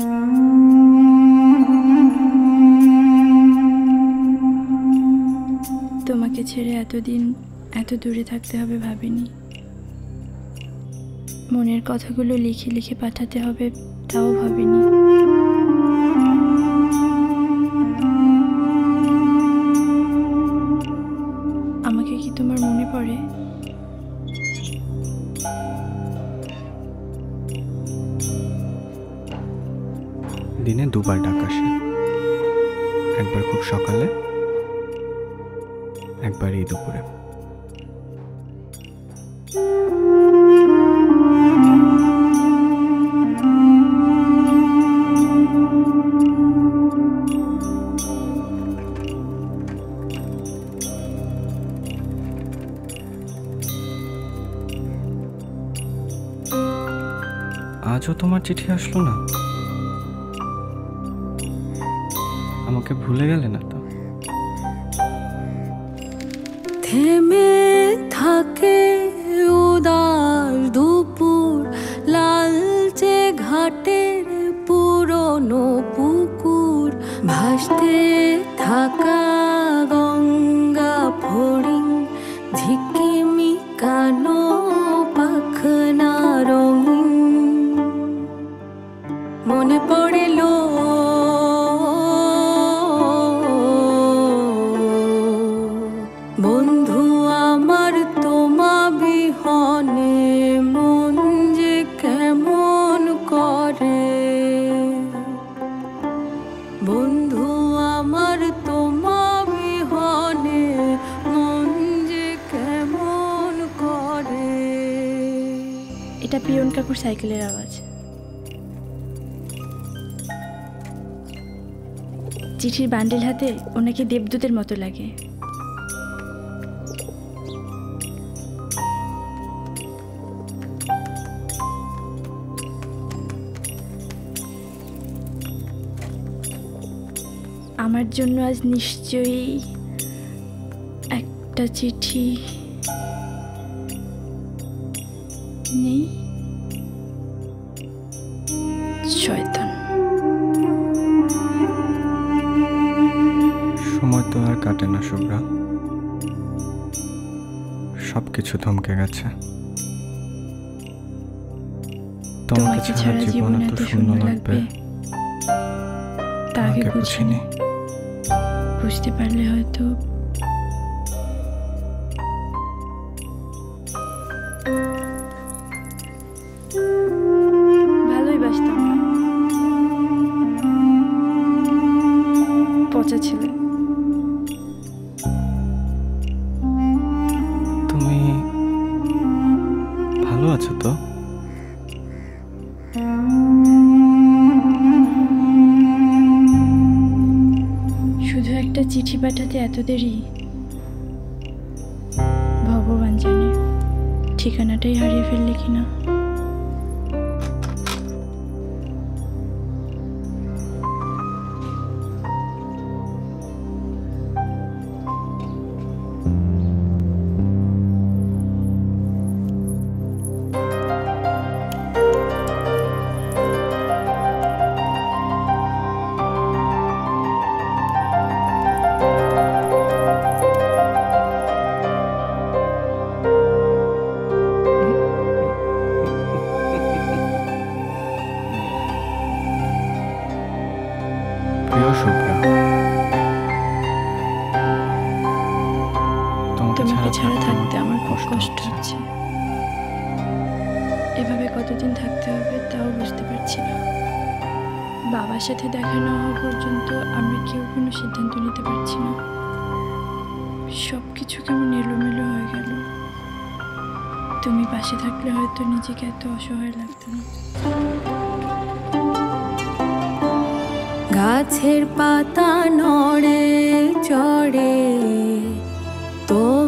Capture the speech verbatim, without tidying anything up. তোমাকে ছেড়ে এতদিন এত দূরে থাকতে হবে ভাবিনি। মনের কথাগুলো লিখে লিখে পাঠাতে হবে তাও ভাবিনি। আমাকে কি তোমার মনে পড়ে? দিনে দুবার ডাক আসে, একবার খুব সকালে, একবার এই দুপুরে। আজও তোমার চিঠি আসলো না? আমাকে ভুলে গেলে না তো? থেমে থাকে উদার দুপুর, লালচে ঘাটের পুরনো পুকুর, ভাসতে থাকা গঙ্গা ফড়িং, ঝিকিমি কানো পাখনা রঙিন। মনে পড়ে লো বন্ধু আমার তোমা বিহনে মন যে কেমন করে। বন্ধু আমার তোমা বিহনে মন যে কেমন করে। এটা পিয়ন কাকুর সাইকেলের আওয়াজ। চিঠির বান্ডেল হাতে ওনাকে দেবদূতের মতো লাগে। আমার জন্য আজ নিশ্চয়ই একটা চিঠি নেই। শয়তান, সময় তো আর কাটে না শুভ্রা, সবকিছু থমকে গেছে। তোমাকে ছাড়া জীবন এত শূন্য লাগবে তা আগে বুঝিনি। বুঝতে পারলে হয়তো ভালোই বাসতাম। পচা ছিলে তুমি। ভালো আছো তো? চিঠি পাঠাতে এত দেরি? ভগবান জানে ঠিকানাটাই হারিয়ে ফেললে কিনা। তোমাকে ছাড়া থাকতে আমার খুব কষ্ট হচ্ছে। এভাবে কতদিন থাকতে হবে তাও বুঝতে পারছি না। বাবার সাথে দেখা না হওয়া পর্যন্ত আমরা কেউ কোনো সিদ্ধান্ত নিতে পারছি না। সব কিছু কেমন এলোমেলো হয়ে গেল। তুমি পাশে থাকলে হয়তো নিজেকে এত অসহায় লাগতো না। গাছের পাতা নড়ে চড়ে তো